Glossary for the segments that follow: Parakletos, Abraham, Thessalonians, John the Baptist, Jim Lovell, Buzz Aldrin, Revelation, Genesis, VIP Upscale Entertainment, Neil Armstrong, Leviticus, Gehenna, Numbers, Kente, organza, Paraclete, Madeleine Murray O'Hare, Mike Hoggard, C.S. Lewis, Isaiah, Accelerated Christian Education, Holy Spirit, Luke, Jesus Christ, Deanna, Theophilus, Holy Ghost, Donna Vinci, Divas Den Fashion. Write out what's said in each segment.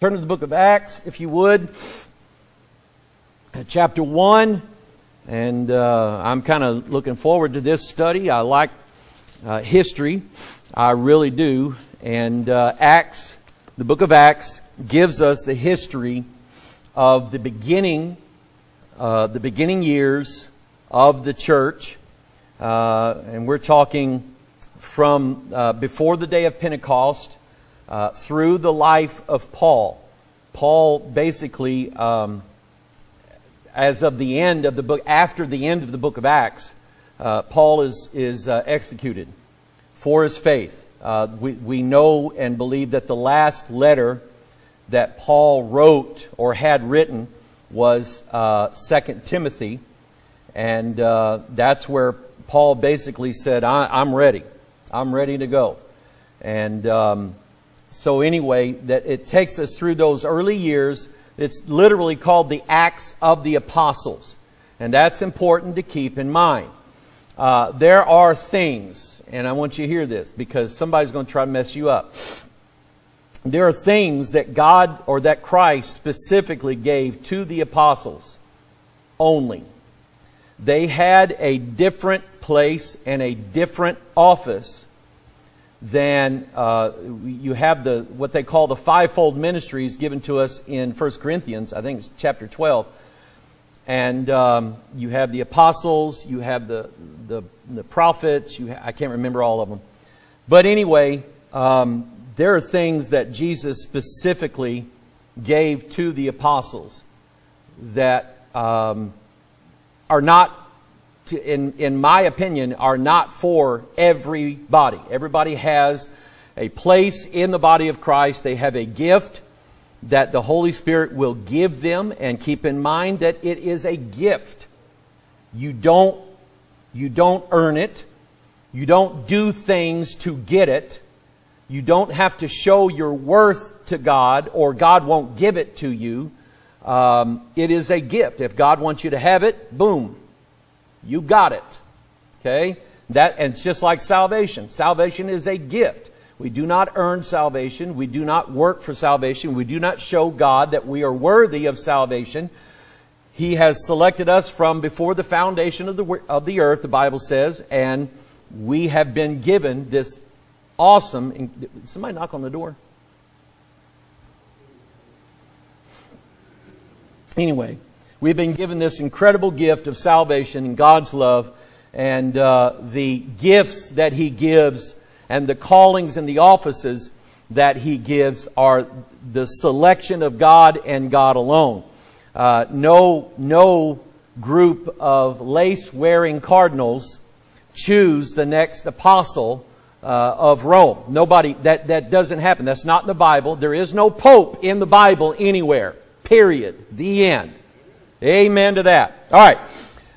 Turn to the book of Acts, if you would, chapter 1, and I'm kind of looking forward to this study. I like history, I really do, and Acts, the book of Acts, gives us the history of the beginning years of the church, and we're talking from before the day of Pentecost, through the life of Paul. Paul basically, as of the end of the book, after the end of the book of Acts, Paul is executed for his faith. We know and believe that the last letter that Paul wrote or had written was 2 Timothy. And that's where Paul basically said, I'm ready. I'm ready to go. And so anyway, that it takes us through those early years. It's literally called the Acts of the Apostles. And that's important to keep in mind. There are things, and I want you to hear this because somebody's going to try to mess you up. There are things that God or that Christ specifically gave to the apostles only. They had a different place and a different office than you have the what they call the fivefold ministries given to us in 1 Corinthians, I think it's chapter 12. And you have the apostles, you have the prophets, I can't remember all of them. But anyway, there are things that Jesus specifically gave to the apostles that are not, in my opinion, are not for everybody. Everybody has a place in the body of Christ. They have a gift that the Holy Spirit will give them. And keep in mind that it is a gift. You don't earn it. You don't do things to get it. You don't have to show your worth to God, or God won't give it to you. It is a gift. If God wants you to have it, boom. You got it. Okay? And it's just like salvation. Salvation is a gift. We do not earn salvation. We do not work for salvation. We do not show God that we are worthy of salvation. He has selected us from before the foundation of the earth, the Bible says, and we have been given this awesome... Somebody knock on the door. Anyway... We've been given this incredible gift of salvation and God's love, and the gifts that He gives and the callings and the offices that He gives are the selection of God and God alone. No group of lace-wearing cardinals choose the next apostle of Rome. Nobody, that doesn't happen. That's not in the Bible. There is no pope in the Bible anywhere. Period. The end. Amen to that. All right.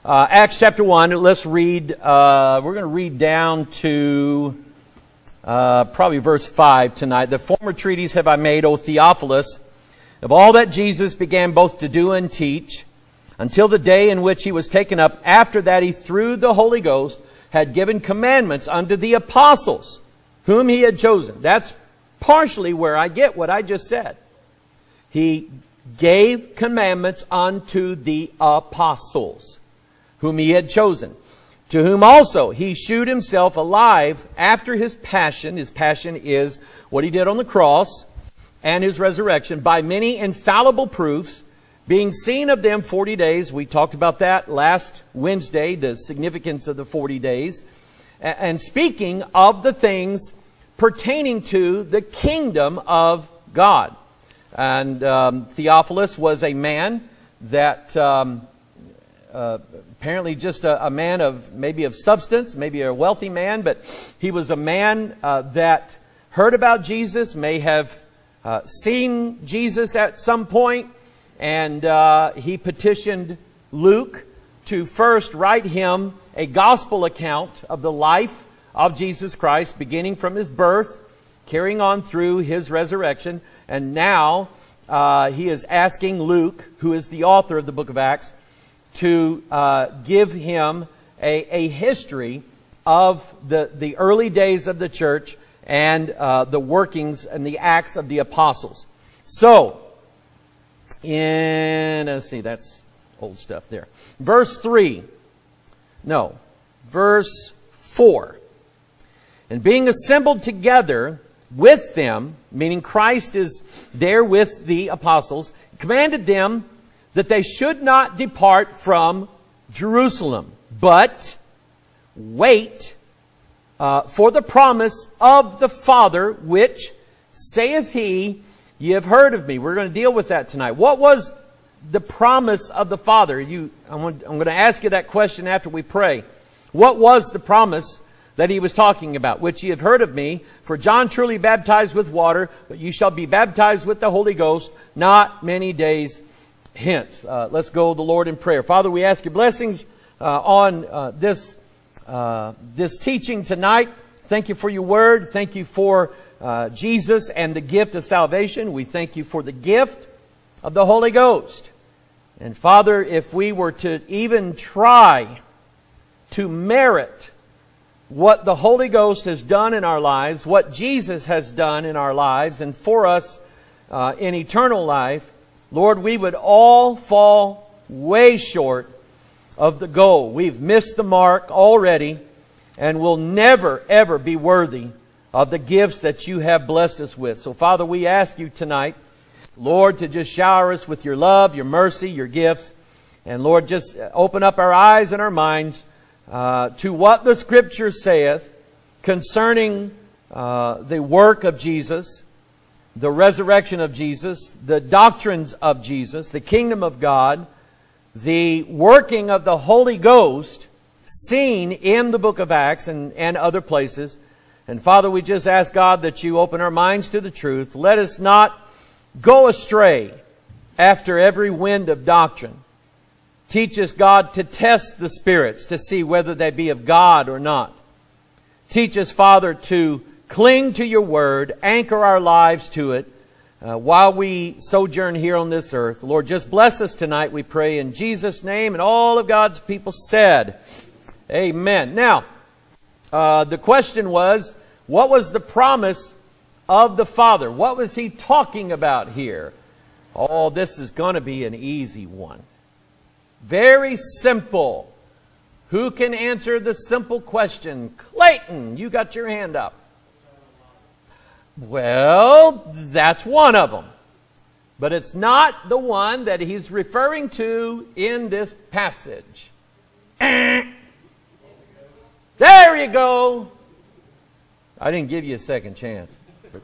Acts chapter 1. Let's read. We're going to read down to probably verse 5 tonight. The former treaties have I made, O Theophilus, of all that Jesus began both to do and teach, until the day in which He was taken up. After that He, through the Holy Ghost, had given commandments unto the apostles, whom He had chosen. That's partially where I get what I just said. He gave commandments unto the apostles, whom He had chosen, to whom also He shewed Himself alive after His passion. His passion is what He did on the cross and His resurrection, by many infallible proofs, being seen of them 40 days. We talked about that last Wednesday, the significance of the 40 days, and speaking of the things pertaining to the kingdom of God. And Theophilus was a man that apparently just a man of maybe of substance, maybe a wealthy man, but he was a man that heard about Jesus, may have seen Jesus at some point, and he petitioned Luke to first write him a gospel account of the life of Jesus Christ, beginning from His birth, carrying on through His resurrection. And now he is asking Luke, who is the author of the book of Acts, to give him a history of the early days of the church and the workings and the acts of the apostles. So, in, let's see, that's old stuff there. Verse 4. And being assembled together with them, meaning Christ is there with the apostles, commanded them that they should not depart from Jerusalem, but wait for the promise of the Father, which saith he, ye have heard of me. We're going to deal with that tonight. What was the promise of the Father? I'm going to ask you that question after we pray. What was the promise that he was talking about? Which ye have heard of me, for John truly baptized with water, but you shall be baptized with the Holy Ghost not many days hence. Let's go to the Lord in prayer. Father, we ask your blessings on this teaching tonight. Thank you for your word. Thank you for Jesus and the gift of salvation. We thank you for the gift of the Holy Ghost. And Father, if we were to even try to merit what the Holy Ghost has done in our lives, what Jesus has done in our lives and for us in eternal life, Lord, we would all fall way short of the goal. We've missed the mark already and will never, ever be worthy of the gifts that you have blessed us with. So, Father, we ask you tonight, Lord, to just shower us with your love, your mercy, your gifts. And, Lord, just open up our eyes and our minds to what the Scripture saith concerning the work of Jesus, the resurrection of Jesus, the doctrines of Jesus, the kingdom of God, the working of the Holy Ghost seen in the book of Acts and other places. And Father, we just ask God that you open our minds to the truth. Let us not go astray after every wind of doctrine. Teach us, God, to test the spirits to see whether they be of God or not. Teach us, Father, to cling to your word, anchor our lives to it while we sojourn here on this earth. Lord, just bless us tonight, we pray in Jesus' name. And all of God's people said, amen. Now, the question was, what was the promise of the Father? What was he talking about here? Oh, this is going to be an easy one. Very simple. Who can answer the simple question? Clayton, you got your hand up. Well, that's one of them. But it's not the one that he's referring to in this passage. There you go. I didn't give you a second chance, but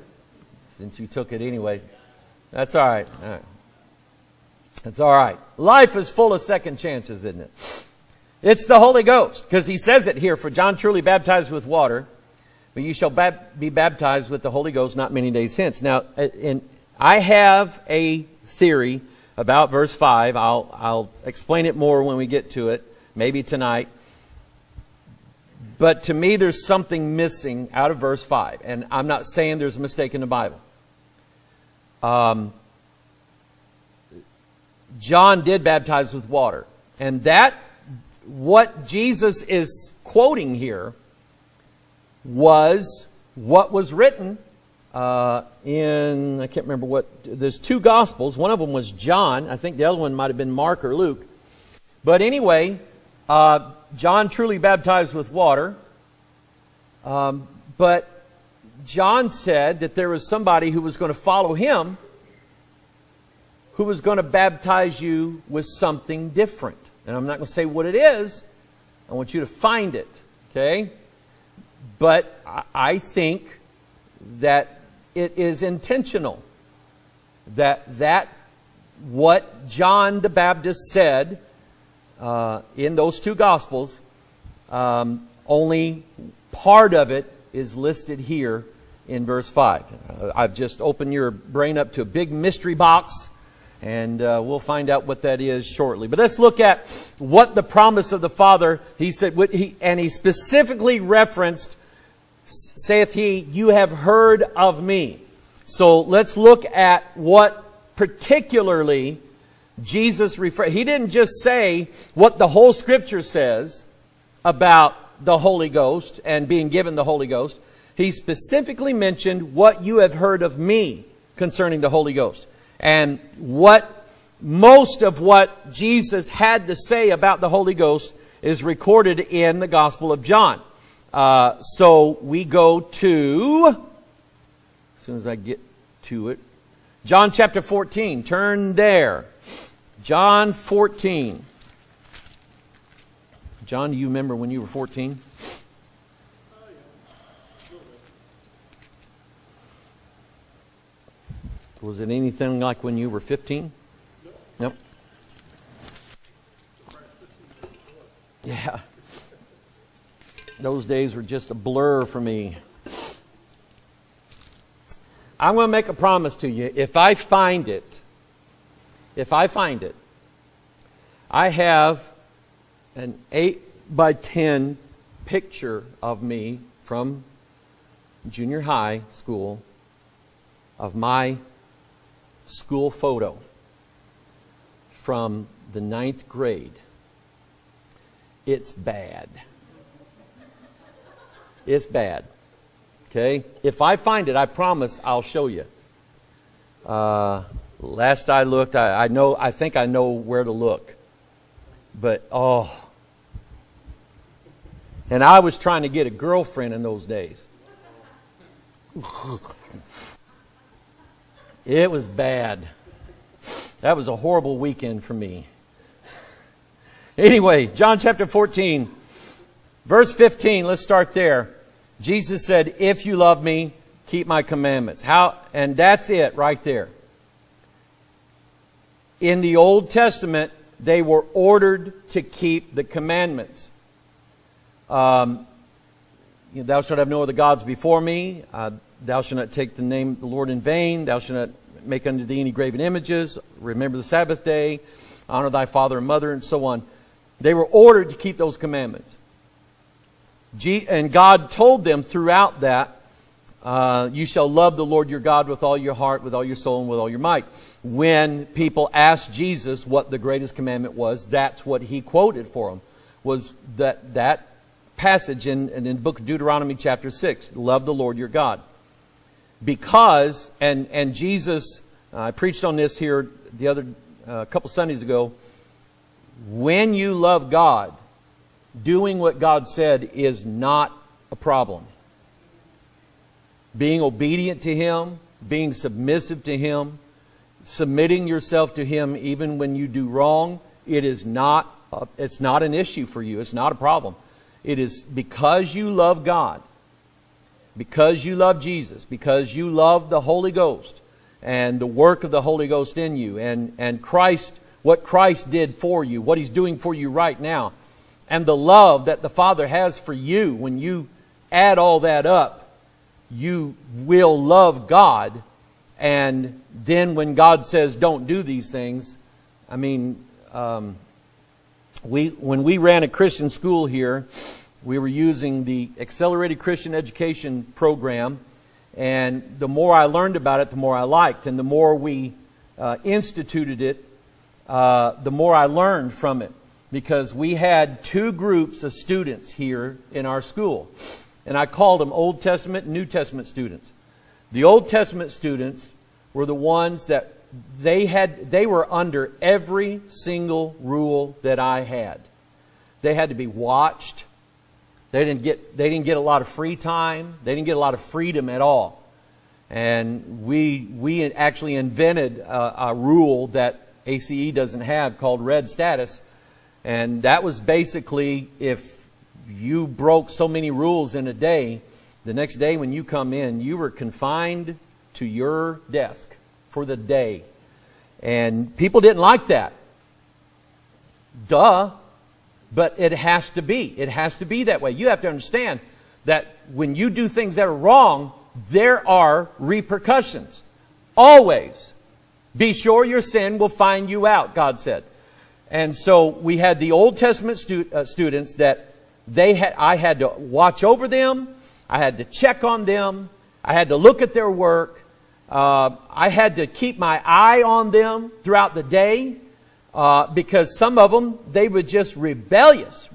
since you took it anyway, that's all right. All right. That's all right. Life is full of second chances, isn't it? It's the Holy Ghost, because he says it here, for John truly baptized with water, but you shall be baptized with the Holy Ghost not many days hence. Now, and I have a theory about verse 5. I'll explain it more when we get to it, maybe tonight. But to me, there's something missing out of verse 5. And I'm not saying there's a mistake in the Bible. John did baptize with water. And that, what Jesus is quoting here, was what was written in, I can't remember what, there's two Gospels. One of them was John. I think the other one might have been Mark or Luke. But anyway, John truly baptized with water. But John said that there was somebody who was going to follow him who was going to baptize you with something different. And I'm not going to say what it is. I want you to find it. Okay? But I think that it is intentional that what John the Baptist said in those two Gospels, only part of it is listed here in verse 5. I've just opened your brain up to a big mystery box, and we'll find out what that is shortly. But let's look at what the promise of the Father, he said, and he specifically referenced, saith he, you have heard of me. So let's look at what particularly Jesus referred. He didn't just say what the whole Scripture says about the Holy Ghost and being given the Holy Ghost. He specifically mentioned what you have heard of me. concerning the Holy Ghost. And what most of what Jesus had to say about the Holy Ghost is recorded in the Gospel of John. So we go to, as soon as I get to it, John chapter 14. Turn there. John 14. John, do you remember when you were 14? Was it anything like when you were 15? Nope. Yeah. Those days were just a blur for me. I'm going to make a promise to you. If I find it, I have an 8x10 picture of me from junior high school, of my school photo from the 9th grade. It's bad. It's bad. Okay? If I find it, I promise I'll show you. Last I looked, I know. I think I know where to look. But, oh. And I was trying to get a girlfriend in those days. It was bad. That was a horrible weekend for me. Anyway, John chapter 14, verse 15. Let's start there. Jesus said, if you love me, keep my commandments. How? And that's it right there. In the Old Testament, they were ordered to keep the commandments. Thou shalt have no other gods before me. Thou shalt not take the name of the Lord in vain. Thou shalt not make unto thee any graven images. Remember the Sabbath day. Honor thy father and mother, and so on. They were ordered to keep those commandments. And God told them throughout that, you shall love the Lord your God with all your heart, with all your soul, and with all your might. When people asked Jesus what the greatest commandment was, that's what he quoted for them, was that passage in the book of Deuteronomy chapter 6, love the Lord your God. Because, and Jesus, I preached on this here the other couple Sundays ago, when you love God, doing what God said is not a problem. Being obedient to Him, being submissive to Him, submitting yourself to Him even when you do wrong, it is not, it's not an issue for you. It's not a problem. It is because you love God, because you love Jesus, because you love the Holy Ghost and the work of the Holy Ghost in you, and Christ, what Christ did for you, what He's doing for you right now, and the love that the Father has for you. When you add all that up, you will love God. And then when God says, don't do these things, I mean, when we ran a Christian school here, we were using the Accelerated Christian Education program, and the more I learned about it, the more I liked, and the more we instituted it, the more I learned from it, because we had two groups of students here in our school, and I called them Old Testament and New Testament students. The Old Testament students were the ones that they were under every single rule that I had. They had to be watched. They didn't get a lot of free time. They didn't get a lot of freedom at all. And we actually invented a rule that ACE doesn't have called red status. And that was basically, if you broke so many rules in a day, the next day when you come in, you were confined to your desk for the day. And people didn't like that. Duh. But it has to be. It has to be that way. You have to understand that when you do things that are wrong, there are repercussions. Always. Be sure your sin will find you out, God said. And so we had the Old Testament students that I had to watch over them. I had to check on them. I had to look at their work. I had to keep my eye on them throughout the day. Because some of them, they were just rebellious.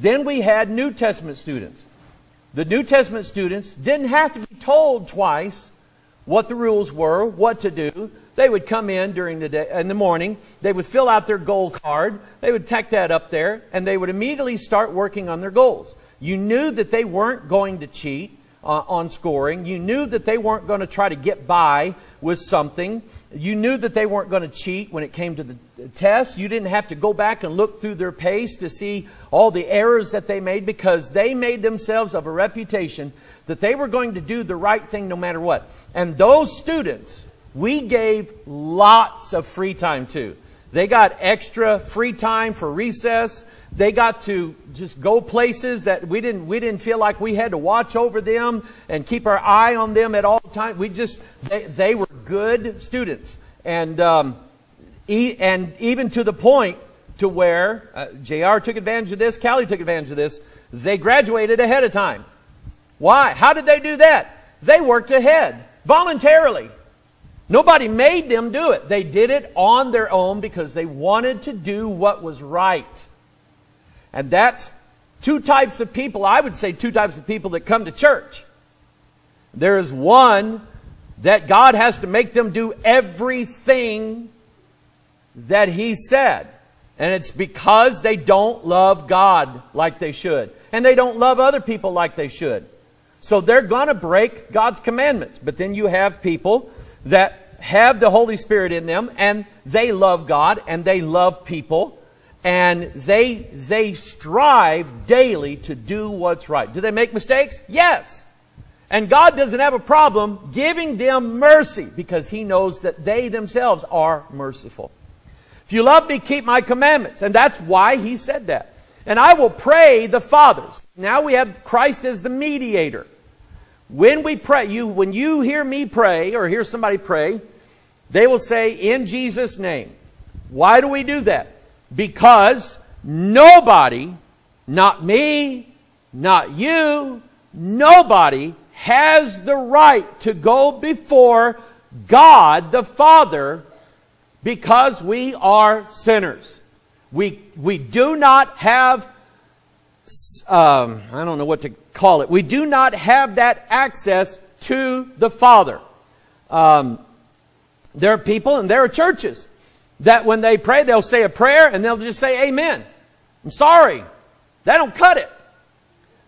Then we had New Testament students. The New Testament students didn't have to be told twice what the rules were, what to do. They would come in during the day, in the morning. They would fill out their goal card. They would tack that up there, and they would immediately start working on their goals. You knew that they weren't going to cheat on scoring. You knew that they weren't going to try to get by with something. You knew that they weren't going to cheat when it came to the test. You didn't have to go back and look through their pace to see all the errors that they made, because they made themselves of a reputation that they were going to do the right thing no matter what. And those students, we gave lots of free time to. They got extra free time for recess. They got to just go places that we didn't feel like we had to watch over them and keep our eye on them at all times. They were good students. And even to the point to where JR took advantage of this, Callie took advantage of this. They graduated ahead of time. Why? How did they do that? They worked ahead voluntarily. Nobody made them do it. They did it on their own because they wanted to do what was right. And that's two types of people. I would say two types of people that come to church. There is one that God has to make them do everything that He said. And it's because they don't love God like they should. And they don't love other people like they should. So they're going to break God's commandments. But then you have people that have the Holy Spirit in them, and they love God, and they love people, and they strive daily to do what's right. Do they make mistakes? Yes. And God doesn't have a problem giving them mercy, because He knows that they themselves are merciful. If you love me, keep my commandments. And that's why He said that. And I will pray the Father's. Now we have Christ as the mediator. When we pray, when you hear me pray or hear somebody pray, they will say, in Jesus' name. Why do we do that? Because nobody, not me, not you, nobody has the right to go before God the Father, because we are sinners. We do not have, I don't know what to call it. We do not have that access to the Father. There are people and there are churches that when they pray, they'll say a prayer and they'll just say, amen. I'm sorry. That don't cut it.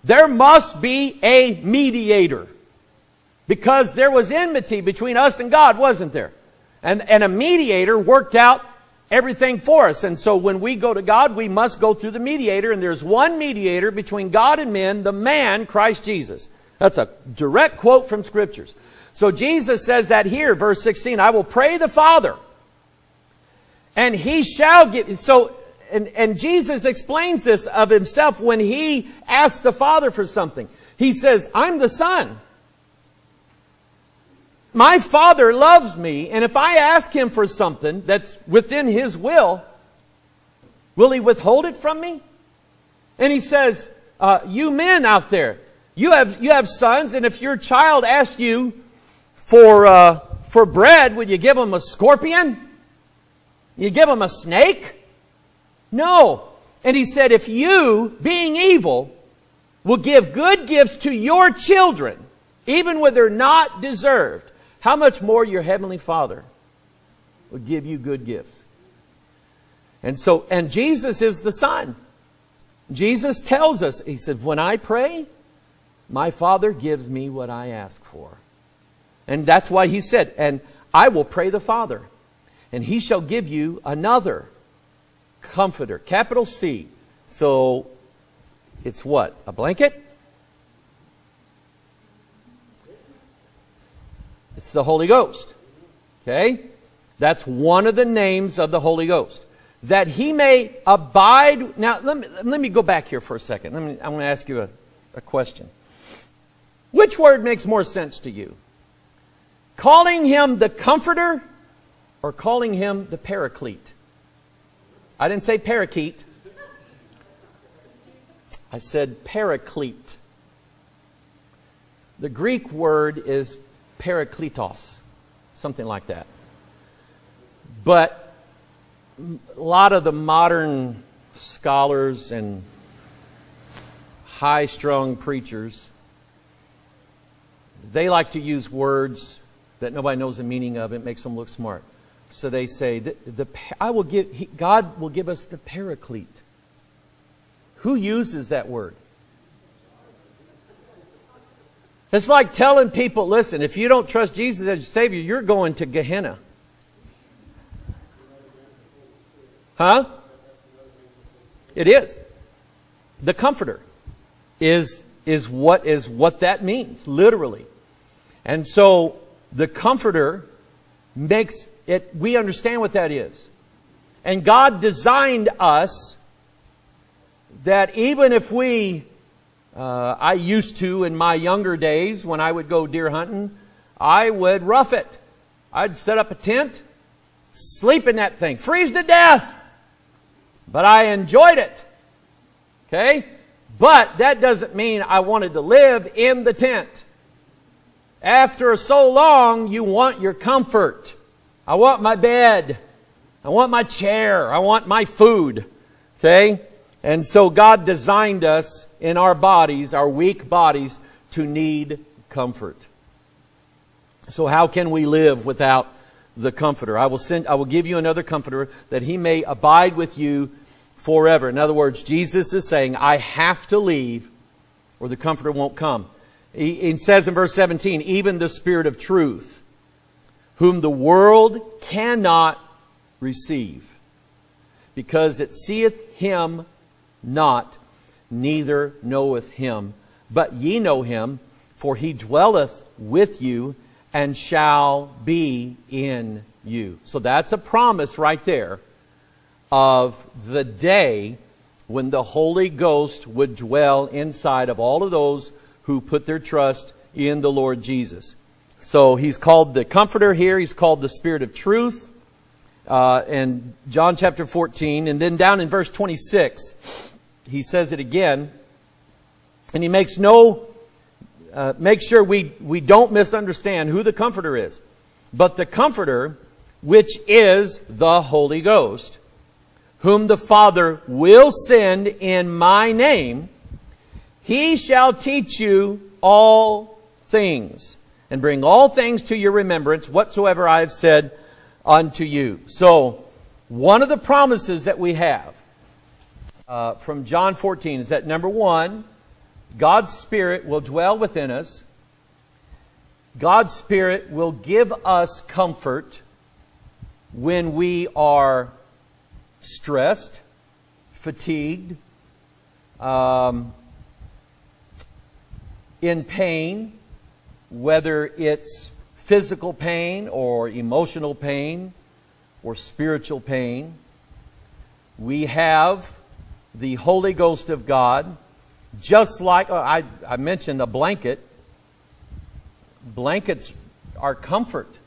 There must be a mediator, because there was enmity between us and God, wasn't there? And a mediator worked out everything for us. And so when we go to God, we must go through the mediator. And there's one mediator between God and men, the man, Christ Jesus. That's a direct quote from Scriptures. So Jesus says that here, verse 16, I will pray the Father, and He shall give. So, and Jesus explains this of Himself when He asks the Father for something. He says, I'm the Son. My Father loves me, and if I ask Him for something that's within His will He withhold it from me? And He says, you men out there, you have sons, and if your child asked you for bread, would you give him a scorpion? You give him a snake? No. And He said, if you, being evil, will give good gifts to your children, even when they're not deserved, how much more your Heavenly Father will give you good gifts. And so, and Jesus is the Son. Jesus tells us, He said, when I pray, my Father gives me what I ask for. And that's why He said, and I will pray the Father, and He shall give you another comforter, capital C. So it's what? A blanket? It's the Holy Ghost. Okay? That's one of the names of the Holy Ghost. That He may abide. Now, let me go back here for a second. I'm going to ask you a question. Which word makes more sense to you? Calling Him the Comforter or calling Him the Paraclete? I didn't say parakeet. I said Paraclete. The Greek word is Parakletos, something like that. But a lot of the modern scholars and high-strung preachers, they like to use words that nobody knows the meaning of. It makes them look smart. So they say, God will give us the Paraclete. Who uses that word? It's like telling people, listen, if you don't trust Jesus as your Savior, you're going to Gehenna. Huh? It is. The Comforter is what that means, literally. And so the Comforter makes it, we understand what that is. And God designed us that even if we, I used to, in my younger days, when I would go deer hunting, I would rough it. I'd set up a tent, sleep in that thing, freeze to death. But I enjoyed it. Okay? But that doesn't mean I wanted to live in the tent. After so long, you want your comfort. I want my bed. I want my chair. I want my food. Okay? And so God designed us in our bodies, our weak bodies, to need comfort. So how can we live without the Comforter? I will give you another Comforter, that he may abide with you forever. In other words, Jesus is saying, I have to leave or the Comforter won't come. He says in verse 17, even the Spirit of truth, whom the world cannot receive, because it seeth him not, neither knoweth him. But ye know him, for he dwelleth with you and shall be in you. So that's a promise right there of the day when the Holy Ghost would dwell inside of all of those who put their trust in the Lord Jesus. So he's called the Comforter here. He's called the Spirit of Truth. And John chapter 14. And then down in verse 26, he says it again. And he makes no... make sure we don't misunderstand who the Comforter is. But the Comforter, which is the Holy Ghost, whom the Father will send in my name, he shall teach you all things, and bring all things to your remembrance, whatsoever I have said unto you. So, one of the promises that we have from John 14 is that, number one, God's Spirit will dwell within us. God's Spirit will give us comfort when we are stressed, fatigued, in pain, whether it's physical pain or emotional pain or spiritual pain. We have the Holy Ghost of God, just like I mentioned a blanket. Blankets are comfort.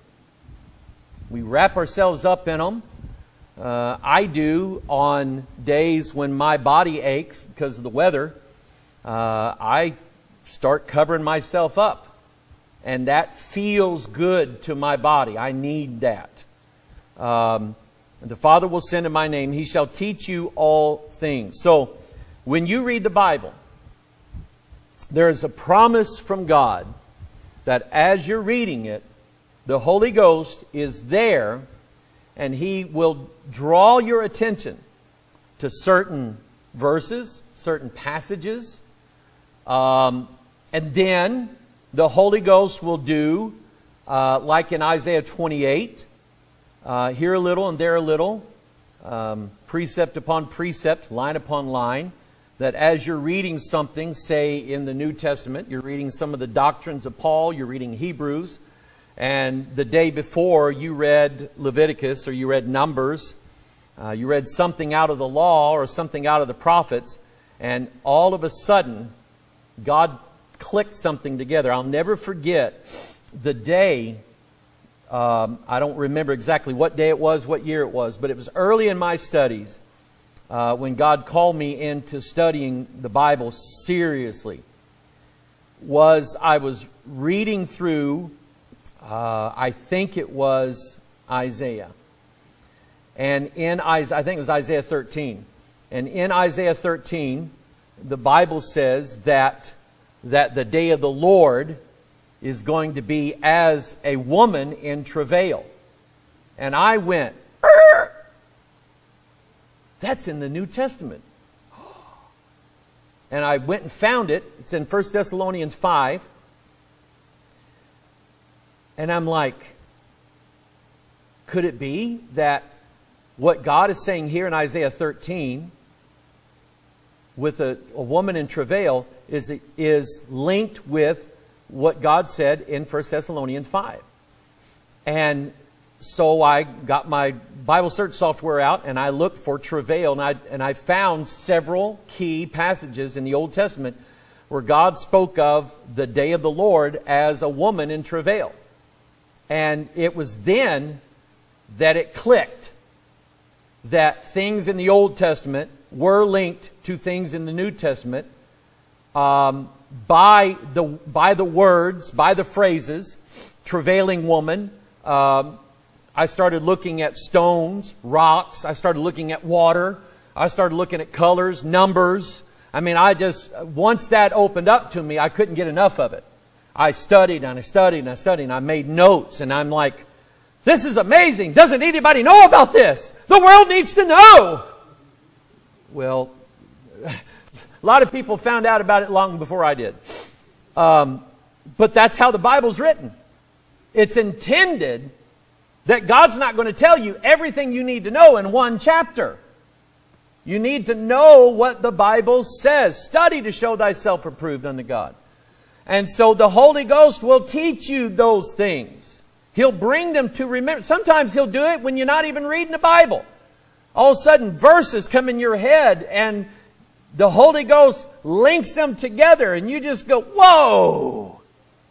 We wrap ourselves up in them. I do on days when my body aches because of the weather. I start covering myself up, and that feels good to my body. I need that. The Father will send in my name. He shall teach you all things. So when you read the Bible, there is a promise from God that as you're reading it, the Holy Ghost is there, and he will draw your attention to certain verses, certain passages. And then the Holy Ghost will do, like in Isaiah 28, here a little and there a little, precept upon precept, line upon line, that as you're reading something, say in the New Testament, you're reading some of the doctrines of Paul, you're reading Hebrews, and the day before you read Leviticus or you read Numbers, you read something out of the law or something out of the prophets, and all of a sudden, God clicked something together. I'll never forget the day, I don't remember exactly what day it was, what year it was, but it was early in my studies when God called me into studying the Bible seriously. I was reading through, I think it was Isaiah. And in Isaiah, I think it was Isaiah 13. And in Isaiah 13, the Bible says that the day of the Lord is going to be as a woman in travail. And I went, Arr! That's in the New Testament. And I went and found it. It's in 1 Thessalonians 5. And I'm like, could it be that what God is saying here in Isaiah 13 with a woman in travail is linked with what God said in 1 Thessalonians 5. And so I got my Bible search software out and I looked for travail, and I found several key passages in the Old Testament where God spoke of the day of the Lord as a woman in travail. And it was then that it clicked that things in the Old Testament were linked to things in the New Testament by the words, by the phrases, travailing woman. I started looking at stones, rocks. I started looking at water. I started looking at colors, numbers. I mean, I just, once that opened up to me, I couldn't get enough of it. I studied and I studied and I studied and I made notes, and I'm like, this is amazing. Doesn't anybody know about this? The world needs to know. Well, a lot of people found out about it long before I did. But that's how the Bible's written. It's intended that God's not going to tell you everything you need to know in one chapter. You need to know what the Bible says. Study to show thyself approved unto God. And so the Holy Ghost will teach you those things. He'll bring them to remembrance. Sometimes He'll do it when you're not even reading the Bible. All of a sudden, verses come in your head and the Holy Ghost links them together, and you just go, whoa!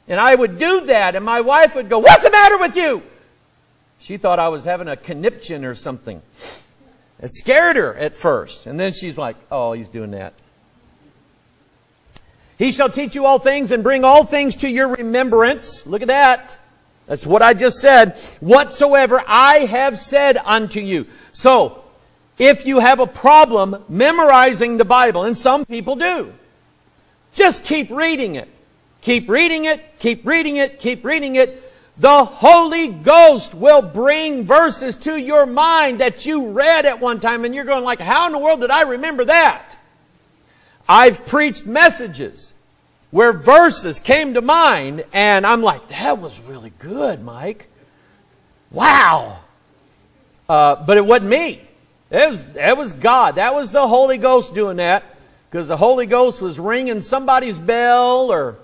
And I would do that, and my wife would go, what's the matter with you? She thought I was having a conniption or something. It scared her at first. And then she's like, oh, he's doing that. He shall teach you all things and bring all things to your remembrance. Look at that. That's what I just said. Whatsoever I have said unto you. So, if you have a problem memorizing the Bible, and some people do, just keep reading it. Keep reading it, keep reading it, keep reading it. The Holy Ghost will bring verses to your mind that you read at one time, and you're going like, how in the world did I remember that? I've preached messages where verses came to mind, and I'm like, that was really good, Mike. Wow. But it wasn't me. It was God. That was the Holy Ghost doing that, because the Holy Ghost was ringing somebody's bell or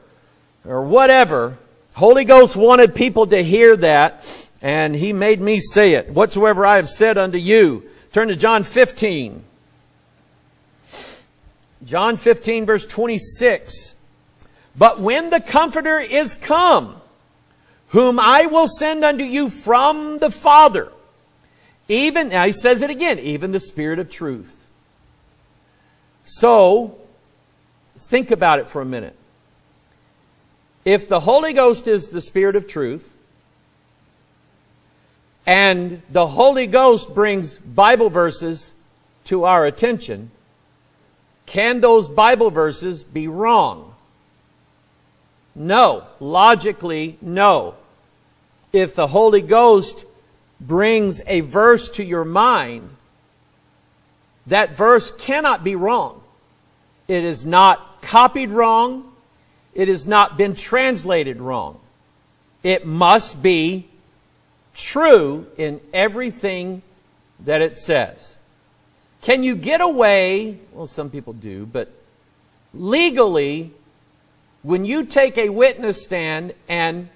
whatever. Holy Ghost wanted people to hear that, and He made me say it. Whatsoever I have said unto you. Turn to John 15. John 15, verse 26. But when the Comforter is come, whom I will send unto you from the Father, even, now He says it again, even the Spirit of truth. So, think about it for a minute. If the Holy Ghost is the Spirit of truth, and the Holy Ghost brings Bible verses to our attention, can those Bible verses be wrong? No. Logically, no. If the Holy Ghost brings a verse to your mind, that verse cannot be wrong. It is not copied wrong. It has not been translated wrong. It must be true in everything that it says. Can you get away, well, some people do, but legally, when you take a witness stand and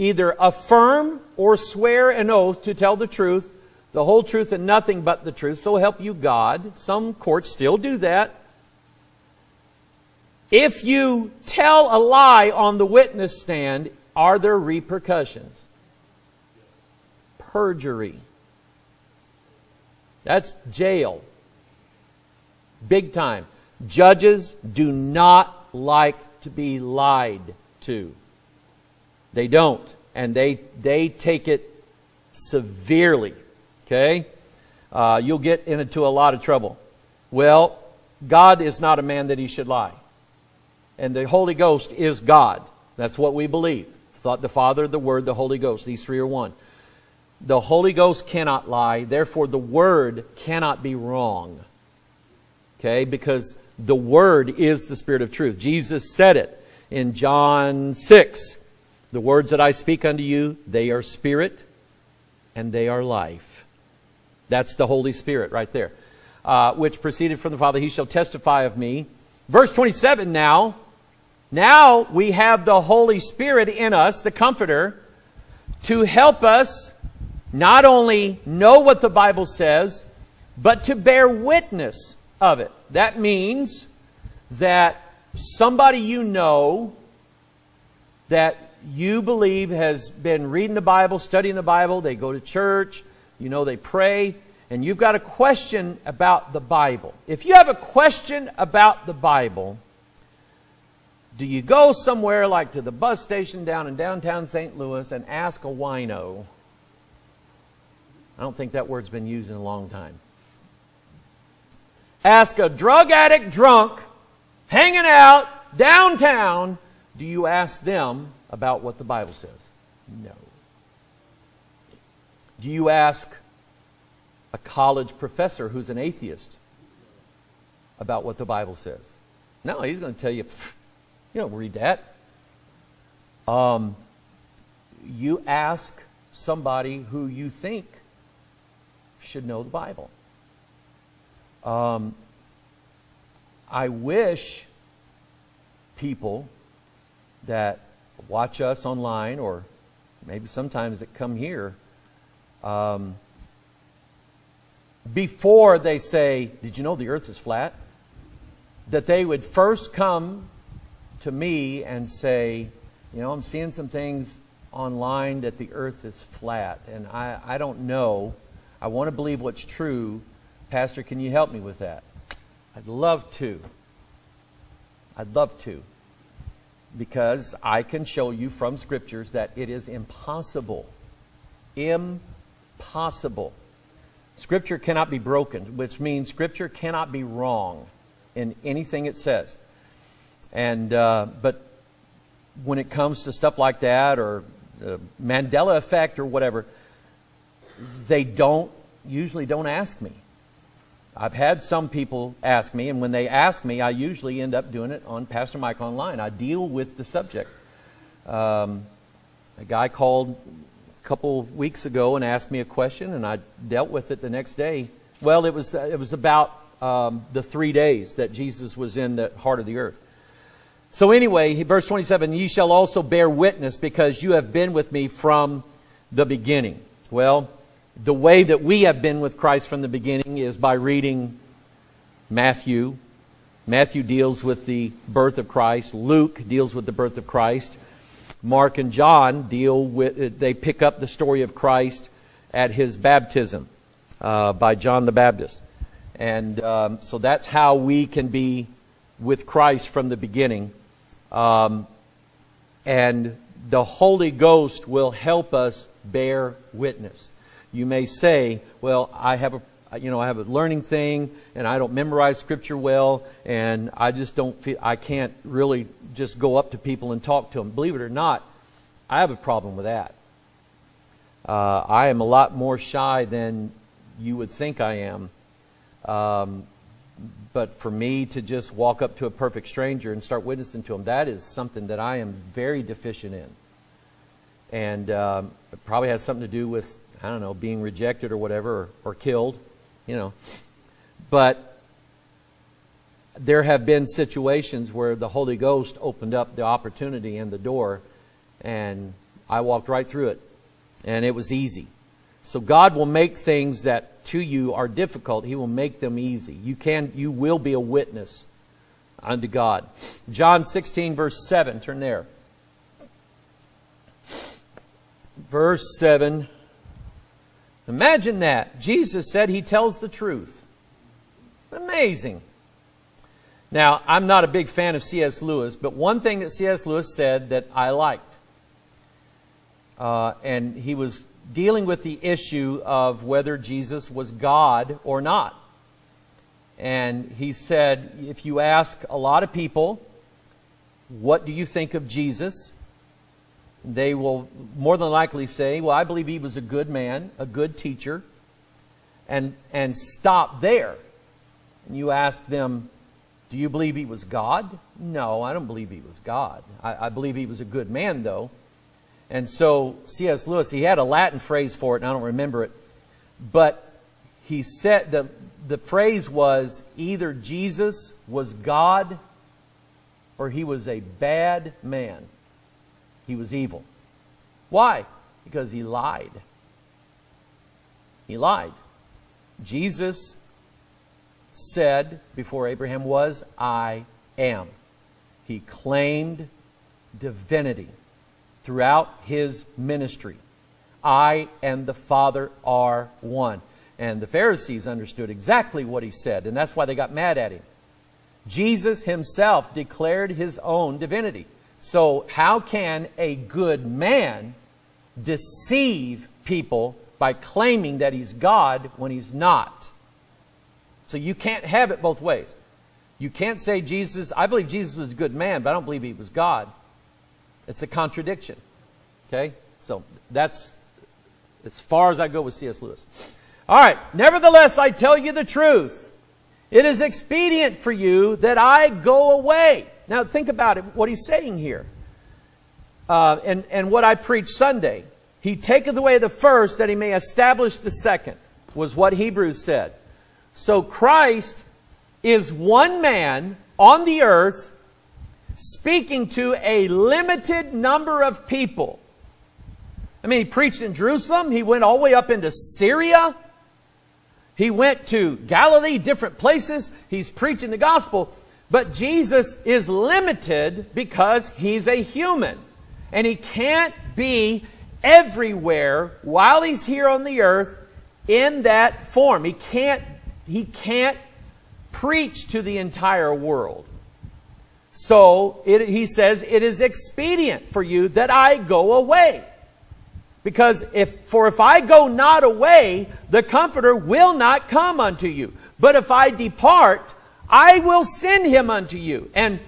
either affirm or swear an oath to tell the truth, the whole truth and nothing but the truth, so help you God. Some courts still do that. If you tell a lie on the witness stand, are there repercussions? Perjury. That's jail. Big time. Judges do not like to be lied to. They don't. And they take it severely. Okay? You'll get into a lot of trouble. Well, God is not a man that He should lie. And the Holy Ghost is God. That's what we believe. The Father, the Word, the Holy Ghost. These three are one. The Holy Ghost cannot lie. Therefore, the Word cannot be wrong. Okay? Because the Word is the Spirit of truth. Jesus said it in John 6. The words that I speak unto you, they are spirit and they are life. That's the Holy Spirit right there. Which proceeded from the Father. He shall testify of me. Verse 27 now. Now we have the Holy Spirit in us, the Comforter, to help us not only know what the Bible says, but to bear witness of it. That means that somebody you know that you believe has been reading the Bible, studying the Bible, they go to church, you know, they pray, and you've got a question about the Bible. If you have a question about the Bible, do you go somewhere like to the bus station down in downtown St. Louis and ask a wino? I don't think that word's been used in a long time. Ask a drug addict drunk, hanging out downtown, do you ask them about what the Bible says? No. Do you ask a college professor who's an atheist about what the Bible says? No, he's going to tell you... You don't read that. You ask somebody who you think should know the Bible. I wish people that watch us online, or maybe sometimes that come here, before they say, "Did you know the earth is flat?" that they would first come to me and say, you know, I'm seeing some things online that the earth is flat, and I don't know. I want to believe what's true. Pastor, can you help me with that? I'd love to. I'd love to. Because I can show you from scriptures that it is impossible. Impossible. Scripture cannot be broken, which means scripture cannot be wrong in anything it says. And but when it comes to stuff like that, or Mandela effect or whatever, they usually don't ask me. I've had some people ask me, and when they ask me, I usually end up doing it on Pastor Mike Online. I deal with the subject. A guy called a couple of weeks ago and asked me a question, and I dealt with it the next day. Well, it was about the 3 days that Jesus was in the heart of the earth. So anyway, verse 27, ye shall also bear witness because you have been with me from the beginning. Well, the way that we have been with Christ from the beginning is by reading Matthew. Matthew deals with the birth of Christ. Luke deals with the birth of Christ. Mark and John deal with, they pick up the story of Christ at his baptism by John the Baptist. And so that's how we can be with Christ from the beginning. And the Holy Ghost will help us bear witness. You may say, well, I have a learning thing, and I don't memorize scripture well, and I just don't feel, I can't really just go up to people and talk to them. Believe it or not, I have a problem with that. I am a lot more shy than you would think I am. But for me to just walk up to a perfect stranger and start witnessing to him, that is something that I am very deficient in. And it probably has something to do with, I don't know, being rejected or whatever, or killed, you know. But there have been situations where the Holy Ghost opened up the opportunity and the door, and I walked right through it. And it was easy. So God will make things that to you are difficult. He will make them easy. You will be a witness unto God. John 16, verse 7. Turn there. Verse 7. Imagine that. Jesus said he tells the truth. Amazing. Now, I'm not a big fan of C.S. Lewis, but one thing that C.S. Lewis said that I liked, and he was dealing with the issue of whether Jesus was God or not. And he said, if you ask a lot of people, what do you think of Jesus? they will more than likely say, well, I believe he was a good man, a good teacher, and stop there. And you ask them, do you believe he was God? No, I don't believe he was God. I believe he was a good man, though. And so C.S. Lewis, he had a Latin phrase for it, and I don't remember it, but he said the phrase was either Jesus was God or he was a bad man. He was evil. Why? Because he lied. He lied. Jesus said before Abraham was, I am. He claimed divinity throughout his ministry. I and the Father are one. And the Pharisees understood exactly what he said, and that's why they got mad at him. Jesus himself declared his own divinity. So how can a good man deceive people by claiming that he's God when he's not? So you can't have it both ways. You can't say Jesus, I believe Jesus was a good man, but I don't believe he was God. It's a contradiction. Okay? So that's as far as I go with C.S. Lewis. All right. Nevertheless, I tell you the truth. It is expedient for you that I go away. Now think about it, what he's saying here. And what I preached Sunday. He taketh away the first that he may establish the second, was what Hebrews said. So Christ is one man on the earth speaking to a limited number of people. I mean, he preached in Jerusalem. He went all the way up into Syria. He went to Galilee, different places. He's preaching the gospel. But Jesus is limited because he's a human. And he can't be everywhere while he's here on the earth in that form. He can't preach to the entire world. So he says, it is expedient for you that I go away. Because if I go not away, the Comforter will not come unto you. But if I depart, I will send him unto you. And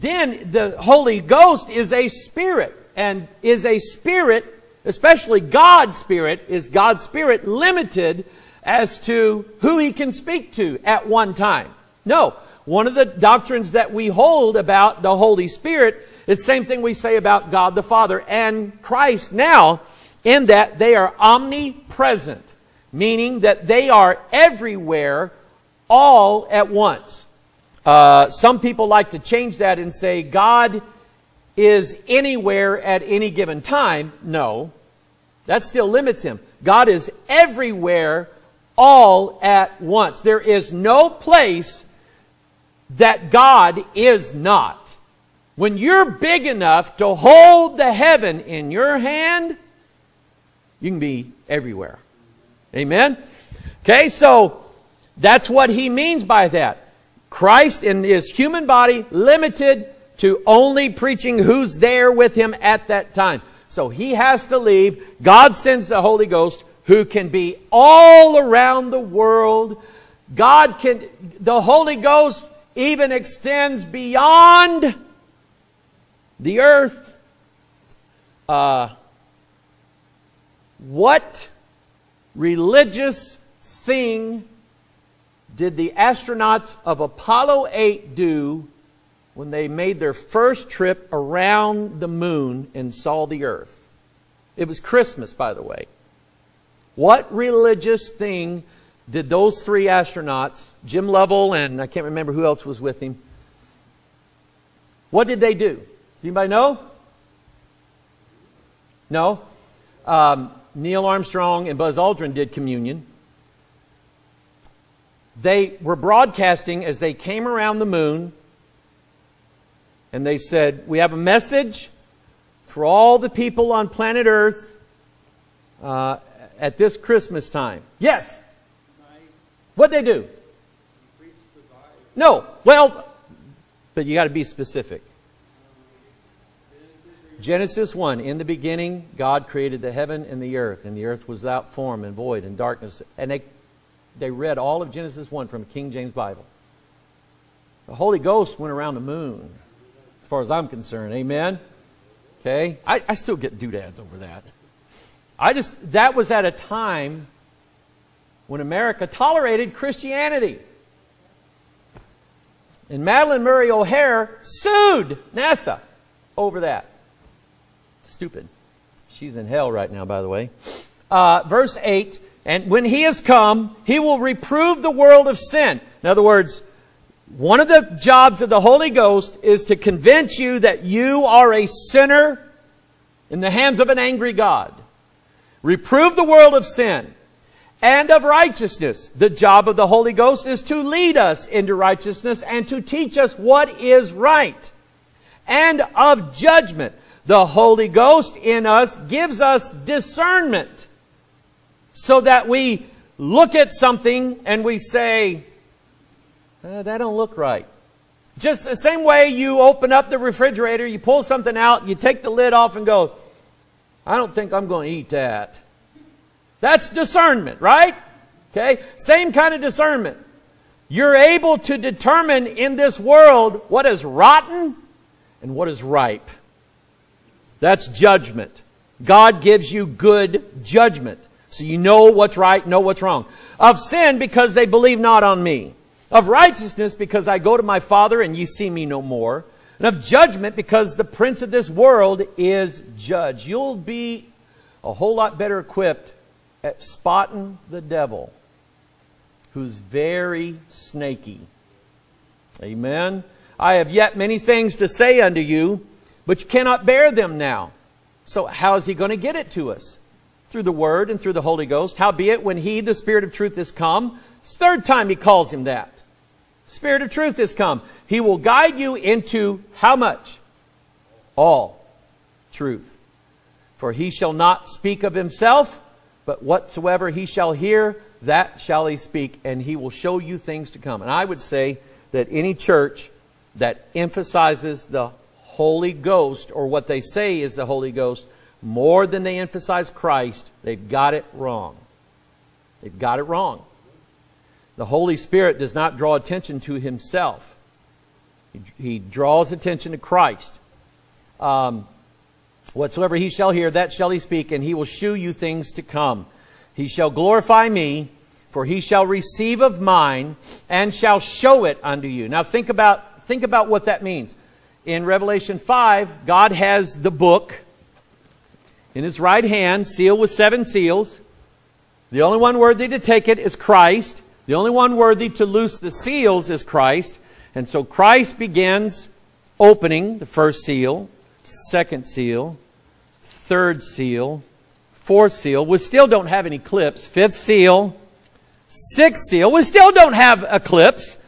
then the Holy Ghost is a spirit, and is a spirit, especially God's spirit, is God's spirit limited as to who he can speak to at one time? No. One of the doctrines that we hold about the Holy Spirit is the same thing we say about God the Father and Christ now, in that they are omnipresent, meaning that they are everywhere, all at once. Some people like to change that and say God is anywhere at any given time. No, that still limits him. God is everywhere, all at once. There is no place that God is not. When you're big enough to hold the heaven in your hand, you can be everywhere. Amen? Okay, so that's what he means by that. Christ in his human body limited to only preaching who's there with him at that time. So he has to leave. God sends the Holy Ghost who can be all around the world. The Holy Ghost even extends beyond the earth. What religious thing did the astronauts of Apollo 8 do when they made their first trip around the moon and saw the earth? It was Christmas, by the way. What religious thing did those three astronauts, Jim Lovell and I can't remember who else was with him, what did they do? Does anybody know? No? Neil Armstrong and Buzz Aldrin did communion. They were broadcasting as they came around the moon. And they said, we have a message for all the people on planet Earth at this Christmas time. Yes? What'd they do? No. Well, but you got to be specific. Genesis 1, in the beginning, God created the heaven and the earth was without form and void and darkness. And they read all of Genesis 1 from King James Bible. The Holy Ghost went around the moon. As far as I'm concerned. Amen? Okay? I still get doodads over that. That was at a time when America tolerated Christianity. And Madeleine Murray O'Hare sued NASA over that. Stupid. She's in hell right now, by the way. Verse 8, and when he has come, he will reprove the world of sin. In other words, one of the jobs of the Holy Ghost is to convince you that you are a sinner in the hands of an angry God. Reprove the world of sin and of righteousness. The job of the Holy Ghost is to lead us into righteousness and to teach us what is right. And of judgment. The Holy Ghost in us gives us discernment so that we look at something and we say, that don't look right. Just the same way you open up the refrigerator, you pull something out, you take the lid off and go, I don't think I'm going to eat that. That's discernment, right? Okay? Same kind of discernment. You're able to determine in this world what is rotten and what is ripe. That's judgment. God gives you good judgment. So you know what's right, know what's wrong. Of sin, because they believe not on me. Of righteousness, because I go to my Father and ye see me no more. And of judgment, because the prince of this world is judged. You'll be a whole lot better equipped at spotting the devil, who's very snaky. Amen. I have yet many things to say unto you, but you cannot bear them now. So how is he going to get it to us? Through the Word and through the Holy Ghost. Howbeit, when he, the Spirit of truth, is come, it's the third time he calls him that. Spirit of truth is come. He will guide you into how much? All truth. For he shall not speak of himself, but whatsoever he shall hear, that shall he speak, and he will show you things to come. And I would say that any church that emphasizes the Holy Ghost, or what they say is the Holy Ghost, more than they emphasize Christ, they've got it wrong. They've got it wrong. The Holy Spirit does not draw attention to himself. He draws attention to Christ. Whatsoever he shall hear, that shall he speak, and he will shew you things to come. He shall glorify me, for he shall receive of mine, and shall show it unto you. Now think about what that means. In Revelation 5, God has the book in his right hand, sealed with 7 seals. The only one worthy to take it is Christ. The only one worthy to loose the seals is Christ. And so Christ begins opening the first seal, second seal, third seal, fourth seal. We still don't have any clips. Fifth seal, sixth seal. We still don't have a clips.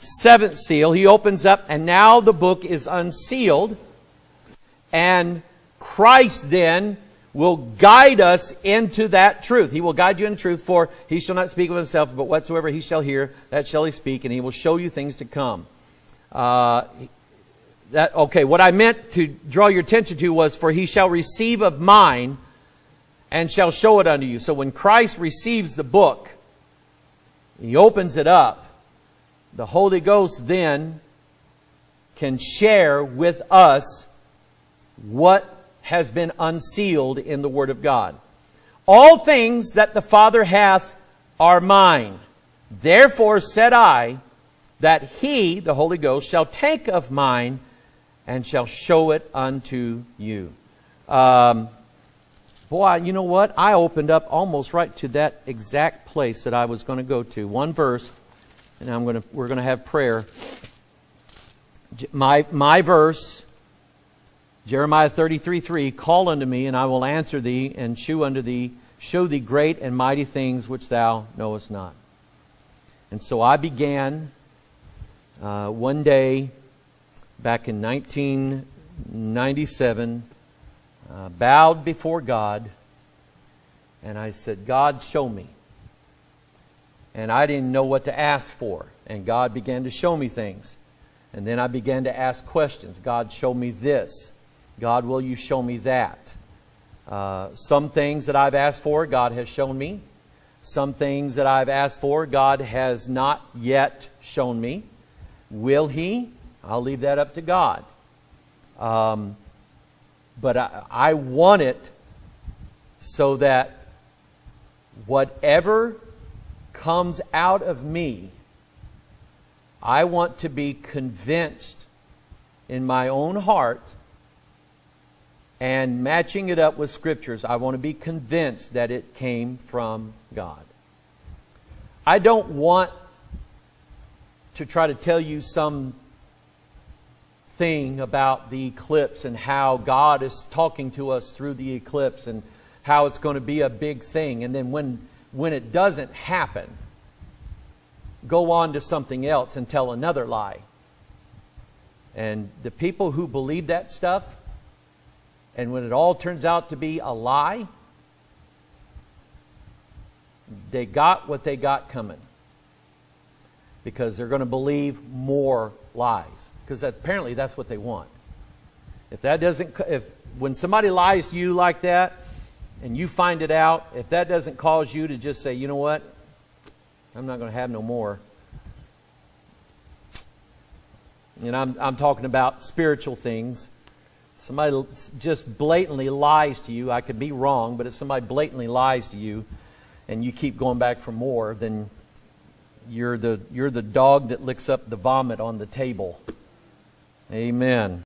Seventh seal. He opens up, and now the book is unsealed. And Christ then will guide us into that truth. He will guide you in truth, for he shall not speak of himself, but whatsoever he shall hear, that shall he speak, and he will show you things to come. What I meant to draw your attention to was, for he shall receive of mine, and shall show it unto you. So when Christ receives the book, he opens it up, the Holy Ghost then can share with us what has been unsealed in the Word of God. All things that the Father hath are mine. Therefore said I, that he, the Holy Ghost, shall take of mine and shall show it unto you. Boy, you know what? I opened up almost right to that exact place that I was going to go to. One verse, and we're going to have prayer. My verse, Jeremiah 33:3, call unto me, and I will answer thee, and shew unto thee, show thee great and mighty things which thou knowest not. And so I began one day back in 1997, bowed before God, and I said, God, show me. And I didn't know what to ask for, and God began to show me things. And then I began to ask questions. God, show me this. God, will you show me that? Some things that I've asked for, God has shown me. Some things that I've asked for, God has not yet shown me. Will he? I'll leave that up to God. But I want it so that whatever comes out of me, I want to be convinced in my own heart, and matching it up with scriptures, I want to be convinced that it came from God. I don't want to try to tell you some thing about the eclipse and how God is talking to us through the eclipse and how it's going to be a big thing. And then when it doesn't happen, go on to something else and tell another lie. And the people who believe that stuff, and when it all turns out to be a lie, they got what they got coming. Because they're going to believe more lies. Because apparently that's what they want. If that doesn't, when somebody lies to you like that, and you find it out, if that doesn't cause you to just say, you know what, I'm not going to have no more. And I'm talking about spiritual things. Somebody just blatantly lies to you. I could be wrong, but if somebody blatantly lies to you and you keep going back for more, then you're the dog that licks up the vomit on the table. Amen.